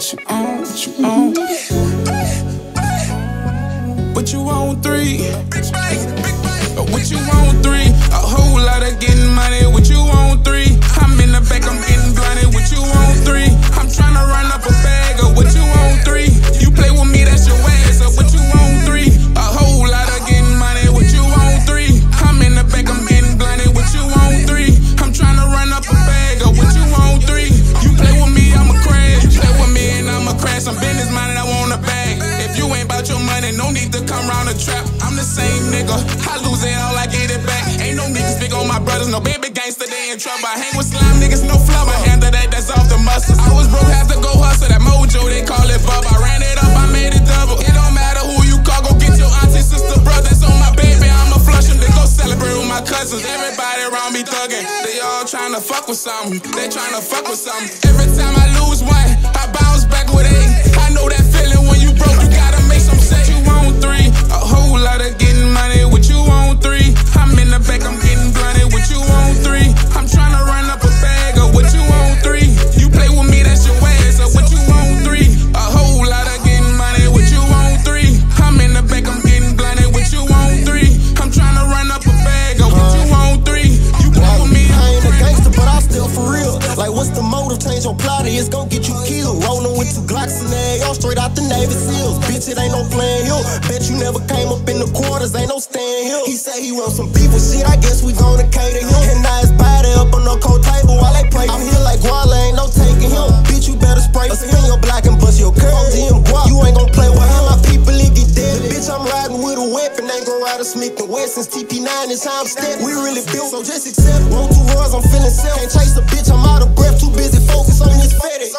What you on, what you on? What you on three? Big bang, big bang. What you on three? A whole lot of getting money. What you on three? I'm in the back, I'm getting blinded. What you on three? I'm tryna run up a bag. Or what you on three? You play with me, that's your ass. Or what you on three? A whole lot of getting money. What you on three? I'm in the back, I'm getting blinded. What you on three? I'm tryna run up a bag. Or what you on three? You play with me, I'ma crash. You play with me and I'ma crash. I'm business minded, I want a bag. If you ain't about your money, no need to come round the trap. I'm the same nigga, I lose it all, I get it back. Ain't no niggas big on my brothers, no baby gangster, they in trouble. I hang with slime niggas, no flub, I handle that, that's off the muscle. I was broke, have to go hustle, that mojo, they call it bub. I ran it up, I made it double. It don't matter who you call, go get your auntie, sister, brothers on my baby, I'ma flush them. They go celebrate with my cousins, everybody around me thuggin'. They all tryna fuck with something, they tryna fuck with something. Every time I lose one, I bounce back with eight. I know that feeling when you broke, you gotta make some say. You on three, a whole lot of getting money. What you on three? I'm in the back, I'm getting blunted. What you on three? I'm tryna run up a bag. Or what you on three? You play with me, that's your ass. Or what you on three? A whole lot of getting money. What you on three? I'm in the back, I'm getting blunted. What you on three? I'm tryna run up a bag. Or what you on three? You play with me. I ain't a gangster, but I still for real. Like what's the motive? Change your plotty, it's gon' get you killed. Rollin' with two Glocks and they all straight out the Navy SEALs. Bitch, it ain't no playin' hill. Bet you never came up in the quarters, ain't no stand hill. He say he want some people, shit, I guess we gonna cater him. And now his body up on the cold table while they play. I'm here like Guala, ain't no taking him. Bitch, you better spray, spin your block and bust your curl. OG and guap, you ain't gon' play with him. My people, it get deadly. Bitch, I'm riding with a weapon, ain't gon' ride a Smith & Wesson. Since TP9 is how I'm steppin'. We really built, so just accept it. Roll two rounds, I'm feelin' self. Can't chase a bitch, I'm out of breath, too busy focus on this fetish.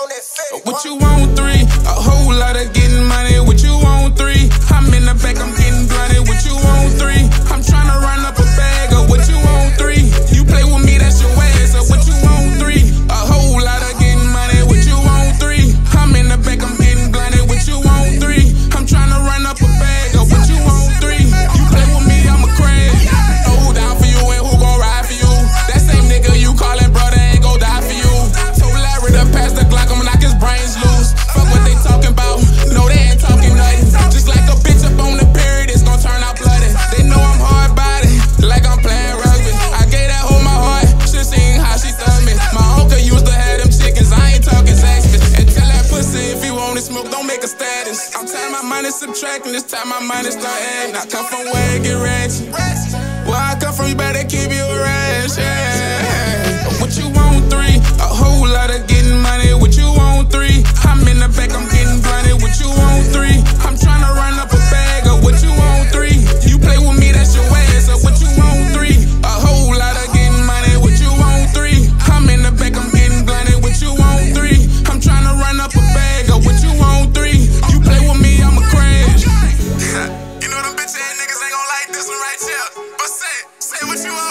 What you on three? A whole lot of getting money. What you on three? I'm in the back, I'm getting blunted. What you on three? I'm tryna run up a bag. Or what you on three? You play with me, that's your ass. Or what you on three? A whole lot of getting money. What you on three? I'm in the back, I'm getting blunted. What you on three? I'm tryna run up a bag. Or what you on three? You play with me, I'ma crash. Who down for you and who gon' ride for you? That same nigga you callin' brother ain't gon' die for you. Told Larry to pass the Glock, I'ma knock his brains loose. Fuck what they talking about. No, they ain't talking nothing. Just like a bitch up on the period, it's gon' turn out bloody. They know I'm hard body, like I'm playing rugby. I gave that hoe my heart, she seen how she thug me. My uncle used to have them chickens, I ain't talking sexist. And tell that pussy if you want to smoke, don't make a status. I'm telling my money subtracting, this time my money start adding. I come from where it get ratchet. Where I come from, you better keep you a ratchet. What you want three? A whole lot of getting money. What you want three? I'm in the back, I'm getting blinded. What you on three? I'm tryna run up a bag. Or what you on three? You play with me, that's your ass. Or what you on three? A whole lot of getting money. What you on three? I'm in the back, I'm getting blinded. What you on three? I'm tryna run up a bag. Or what you on three? You play with me, I'ma crash. You know them bitch ass niggas ain't gon' like this one right here. But say what you on.